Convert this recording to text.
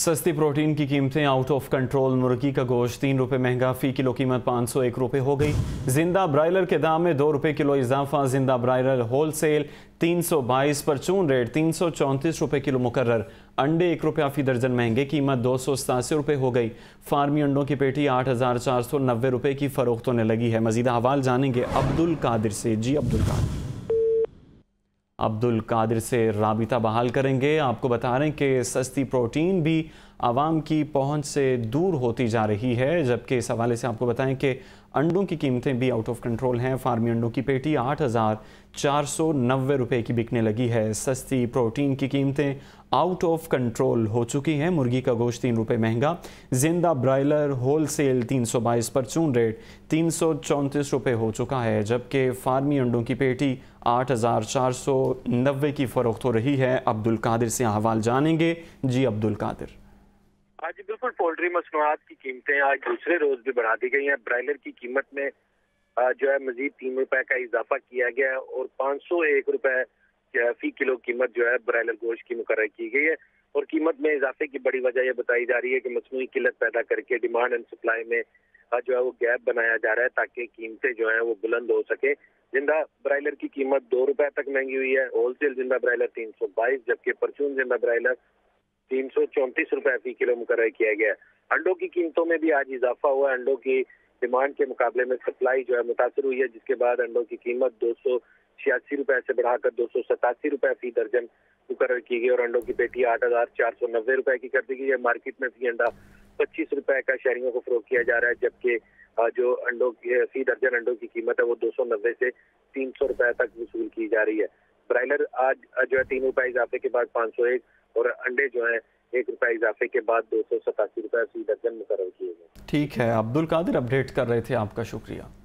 सस्ती प्रोटीन की कीमतें आउट ऑफ कंट्रोल। मुर्गी का गोश्त 3 रुपये महंगा, फी किलो कीमत 501 रुपये हो गई। जिंदा ब्रायलर के दाम में 2 रुपये किलो इजाफा, जिंदा ब्रायलर होल सेल 322, परचून रेट 334 रुपये किलो मुकर्रर। अंडे 1 रुपया फी दर्जन महंगे, कीमत 287 रुपये हो गई। फार्मी अंडों की पेटी 8,490 रुपये की फरोख्त होने लगी है। मजीद हवाल जानेंगे अब्दुल कादिर से। जी अब्दुल कादिर से राबिता बहाल करेंगे। आपको बता रहे हैं कि सस्ती प्रोटीन भी आवाम की पहुंच से दूर होती जा रही है, जबकि इस हवाले से आपको बताएं कि अंडों की कीमतें भी आउट ऑफ कंट्रोल हैं। फार्मी अंडों की पेटी 8,490 रुपये की बिकने लगी है। सस्ती प्रोटीन की कीमतें आउट ऑफ कंट्रोल हो चुकी हैं। मुर्गी का गोश्त 3 रुपये महंगा, जिंदा ब्रायलर होल सेल 322, परचून रेट 334 रुपये हो चुका है, जबकि फार्मी अंडों की पेटी 8,490 की फरोख्त हो रही है। अब्दुल कादिर से अहवाल जानेंगे। जी अब्दुल कादिर। हाँ जी बिल्कुल, पोल्ट्री मसनूआत की कीमतें आज दूसरे रोज भी बढ़ा दी गई हैं। ब्रायलर की कीमत में जो है मजीद 3 रुपए का इजाफा किया गया है और 501 रुपये फी किलो कीमत जो है ब्रायलर गोश्त की मुकर्रर की गई है। और कीमत में इजाफे की बड़ी वजह यह बताई जा रही है कि मसनूई किल्लत पैदा करके डिमांड एंड सप्लाई में जो है वो गैप बनाया जा रहा है ताकि कीमतें जो है वो बुलंद हो सके। जिंदा ब्रायलर की कीमत 2 रुपए तक महंगी हुई है। होलसेल जिंदा ब्रायलर 322, जबकि परचून जिंदा ब्रायलर 334 रुपये फी किलो मुकर्रर किया गया है। अंडों की कीमतों में भी आज इजाफा हुआ है। अंडों की डिमांड के मुकाबले में सप्लाई जो है मुतासर हुई है, जिसके बाद अंडों की कीमत 286 रुपये से बढ़ाकर 287 रुपये फी दर्जन मुकर्रर की गई और अंडों की पेटी 8,490 रुपये की कर दी गई है। मार्केट में फी अंडा 25 रुपये का शहरियों को फरोख्त किया जा रहा है, जबकि जो अंडों की फी दर्जन अंडों की कीमत है वो 290 से 300 रुपये तक वसूल की जा रही है। ब्रायलर आज जो है 3 रुपये इजाफे के बाद 501 और अंडे जो है 1 रुपये इजाफे के बाद 287 रुपये फी दर्जन मुकर्रर किए गए। ठीक है अब्दुल कादिर, अपडेट कर रहे थे, आपका शुक्रिया।